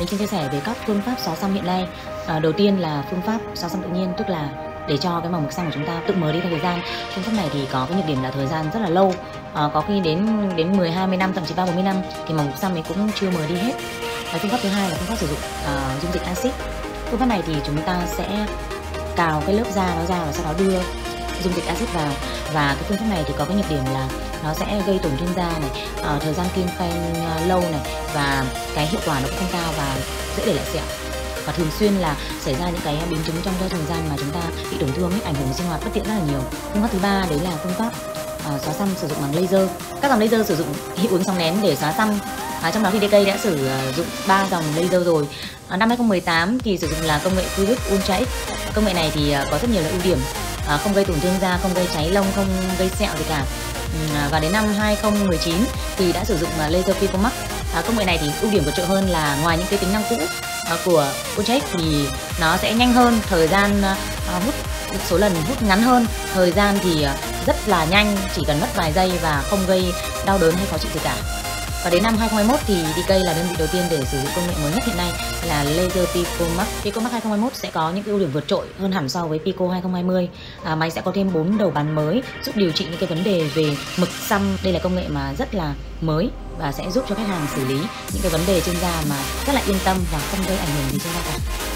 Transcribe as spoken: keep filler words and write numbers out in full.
Mình xin chia sẻ về các phương pháp xóa xăm hiện nay. À, đầu tiên là phương pháp xóa xăm tự nhiên, tức là để cho cái màu mực xăm của chúng ta tự mở đi theo thời gian. Phương pháp này thì có cái nhược điểm là thời gian rất là lâu, à, có khi đến đến mười, hai mươi năm, thậm chí ba, bốn mươi năm thì màu mực xăm ấy cũng chưa mở đi hết. Và phương pháp thứ hai là phương pháp sử dụng à, dung dịch axit. Phương pháp này thì chúng ta sẽ cào cái lớp da nó ra và sau đó đưa dung dịch axit vào. Và cái phương pháp này thì có cái nhược điểm là nó sẽ gây tổn thương da này, à, thời gian kim phanh lâu này, và cái hiệu quả nó cũng không cao và dễ để lại sẹo. Và thường xuyên là xảy ra những cái biến chứng trong thời gian mà chúng ta bị tổn thương ấy, ảnh hưởng đến sinh hoạt bất tiện rất là nhiều. Phương pháp thứ ba đấy là phương pháp à, xóa xăm sử dụng bằng laser. Các dòng laser sử dụng hiệu ứng sóng nén để xóa xăm. À, trong đó thì đê ca đã sử dụng ba dòng laser rồi. À, năm hai không một tám thì sử dụng là công nghệ Fluid Ultra X. Công nghệ này thì có rất nhiều là ưu điểm, à, không gây tổn thương da, không gây cháy lông, không gây sẹo gì cả. Và đến năm hai không một chín thì đã sử dụng laser Picomax. À, công nghệ này thì ưu điểm của trợ hơn là ngoài những cái tính năng cũ à, của Ultra X thì nó sẽ nhanh hơn, thời gian à, hút số lần hút ngắn hơn, thời gian thì rất là nhanh, chỉ cần mất vài giây và không gây đau đớn hay khó chịu gì cả. Và đến năm hai không hai mốt thì đê ca là đơn vị đầu tiên để sử dụng công nghệ mới nhất hiện nay là laser Picomax. Picomax hai không hai mốt sẽ có những cái ưu điểm vượt trội hơn hẳn so với Pico hai không hai không. À, máy sẽ có thêm bốn đầu bàn mới giúp điều trị những cái vấn đề về mực xăm. Đây là công nghệ mà rất là mới và sẽ giúp cho khách hàng xử lý những cái vấn đề trên da mà rất là yên tâm và không gây ảnh hưởng gì trên da cả.